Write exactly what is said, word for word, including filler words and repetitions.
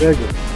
Very good.